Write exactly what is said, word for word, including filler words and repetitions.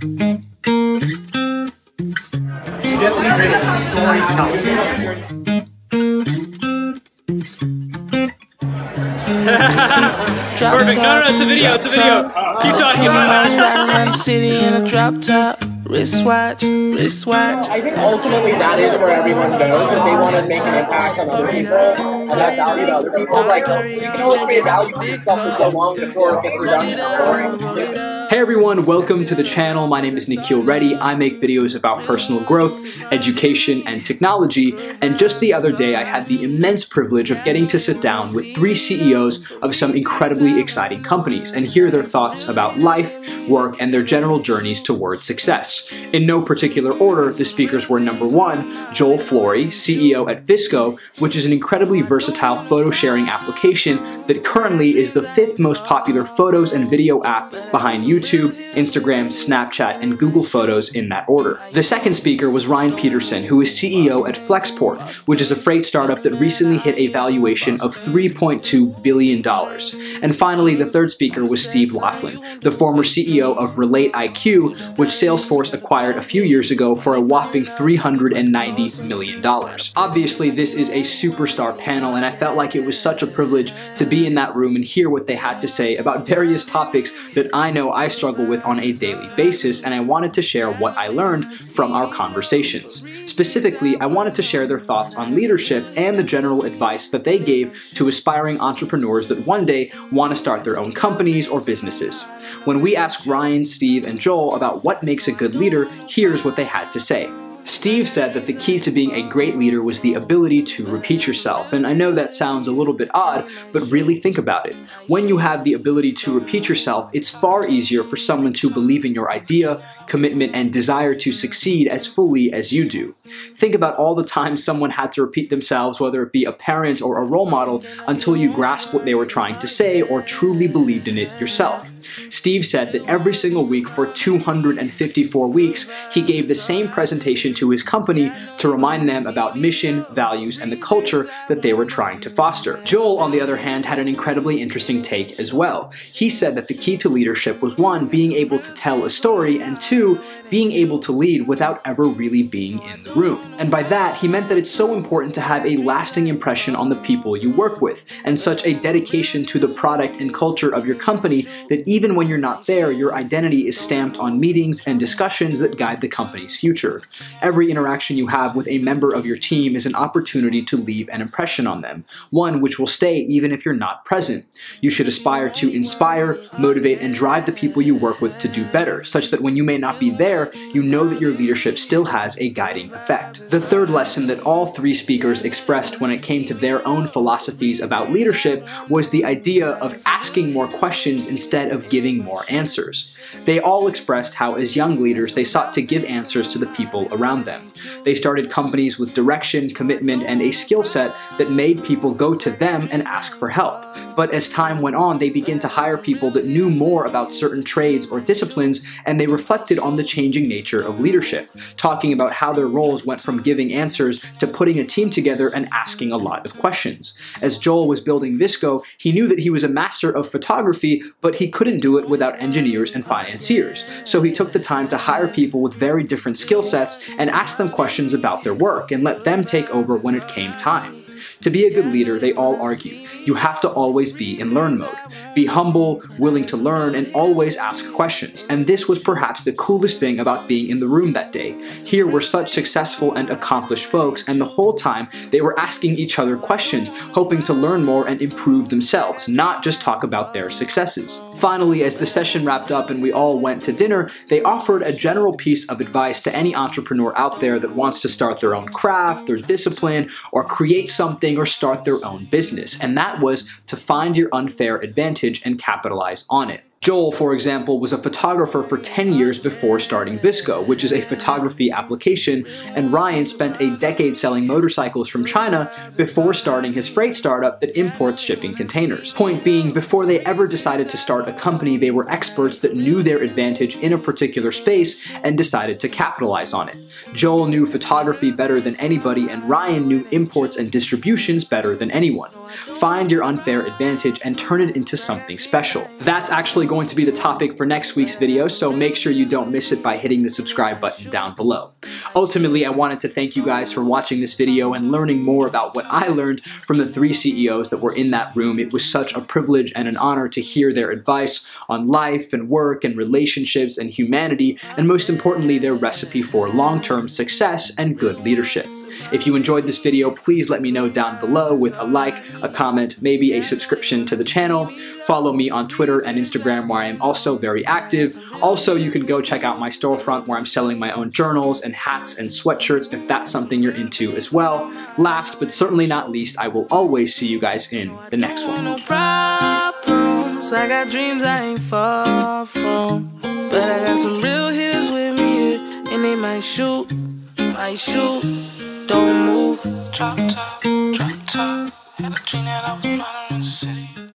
Definitely great at storytelling. Perfect. No, no, it's a video. It's a video. Keep talking about it. Around the city in a drop top, wristwatch, wristwatch. I think ultimately that is where everyone goes if they want to make an impact on other people and add value to other people. Like, you can only create value for yourself for so long before it gets redundant or boring. Hey everyone, welcome to the channel. My name is Nikhil Reddy. I make videos about personal growth, education, and technology. And just the other day, I had the immense privilege of getting to sit down with three C E Os of some incredibly exciting companies and hear their thoughts about life, work, and their general journeys toward success. In no particular order, the speakers were number one, Joel Flory, C E O at V S C O, which is an incredibly versatile photo sharing application that currently is the fifth most popular photos and video app behind YouTube. YouTube, Instagram, Snapchat, and Google Photos in that order. The second speaker was Ryan Petersen, who is C E O at Flexport, which is a freight startup that recently hit a valuation of three point two billion dollars. And finally, the third speaker was Steve Loughlin, the former C E O of Relate I Q, which Salesforce acquired a few years ago for a whopping three hundred ninety million dollars. Obviously, this is a superstar panel, and I felt like it was such a privilege to be in that room and hear what they had to say about various topics that I know I struggle with on a daily basis, and I wanted to share what I learned from our conversations. Specifically, I wanted to share their thoughts on leadership and the general advice that they gave to aspiring entrepreneurs that one day want to start their own companies or businesses. When we asked Ryan, Steve, and Joel about what makes a good leader, here's what they had to say. Steve said that the key to being a great leader was the ability to repeat yourself, and I know that sounds a little bit odd, but really think about it. When you have the ability to repeat yourself, it's far easier for someone to believe in your idea, commitment, and desire to succeed as fully as you do. Think about all the times someone had to repeat themselves, whether it be a parent or a role model, until you grasp what they were trying to say or truly believed in it yourself. Steve said that every single week for two hundred fifty-four weeks, he gave the same presentation to his company to remind them about mission, values, and the culture that they were trying to foster. Joel, on the other hand, had an incredibly interesting take as well. He said that the key to leadership was one, being able to tell a story, and two, being able to lead without ever really being in the room. And by that, he meant that it's so important to have a lasting impression on the people you work with, and such a dedication to the product and culture of your company that even when you're not there, your identity is stamped on meetings and discussions that guide the company's future. Every interaction you have with a member of your team is an opportunity to leave an impression on them, one which will stay even if you're not present. You should aspire to inspire, motivate, and drive the people you work with to do better, such that when you may not be there, you know that your leadership still has a guiding effect. The third lesson that all three speakers expressed when it came to their own philosophies about leadership was the idea of asking more questions instead of giving more answers. They all expressed how, as young leaders, they sought to give answers to the people around them. They started companies with direction, commitment, and a skill set that made people go to them and ask for help. But as time went on, they began to hire people that knew more about certain trades or disciplines, and they reflected on the changing nature of leadership, talking about how their roles went from giving answers to putting a team together and asking a lot of questions. As Joel was building V S C O, he knew that he was a master of photography, but he couldn't do it without engineers and financiers. So he took the time to hire people with very different skill sets and ask them questions about their work and let them take over when it came time. To be a good leader, they all argue, you have to always be in learn mode. Be humble, willing to learn, and always ask questions. And this was perhaps the coolest thing about being in the room that day. Here were such successful and accomplished folks, and the whole time they were asking each other questions, hoping to learn more and improve themselves, not just talk about their successes. Finally, as the session wrapped up and we all went to dinner, they offered a general piece of advice to any entrepreneur out there that wants to start their own craft, their discipline, or create something Something or start their own business, and that was to find your unfair advantage and capitalize on it. Joel, for example, was a photographer for ten years before starting V S C O, which is a photography application, and Ryan spent a decade selling motorcycles from China before starting his freight startup that imports shipping containers. Point being, before they ever decided to start a company, they were experts that knew their advantage in a particular space and decided to capitalize on it. Joel knew photography better than anybody, and Ryan knew imports and distributions better than anyone. Find your unfair advantage and turn it into something special. That's actually going to be the topic for next week's video, so make sure you don't miss it by hitting the subscribe button down below. Ultimately, I wanted to thank you guys for watching this video and learning more about what I learned from the three C E Os that were in that room. It was such a privilege and an honor to hear their advice on life and work and relationships and humanity, and most importantly, their recipe for long-term success and good leadership. If you enjoyed this video, please let me know down below with a like, a comment, maybe a subscription to the channel. Follow me on Twitter and Instagram, where I am also very active. Also, you can go check out my storefront where I'm selling my own journals and hats and sweatshirts if that's something you're into as well. Last but certainly not least, I will always see you guys in the next one. No problems, I got dreams I ain't far from, but I got some real heroes with me, and they might shoot, might shoot. Don't move. Drop top, drop top. Had a dream that I was running.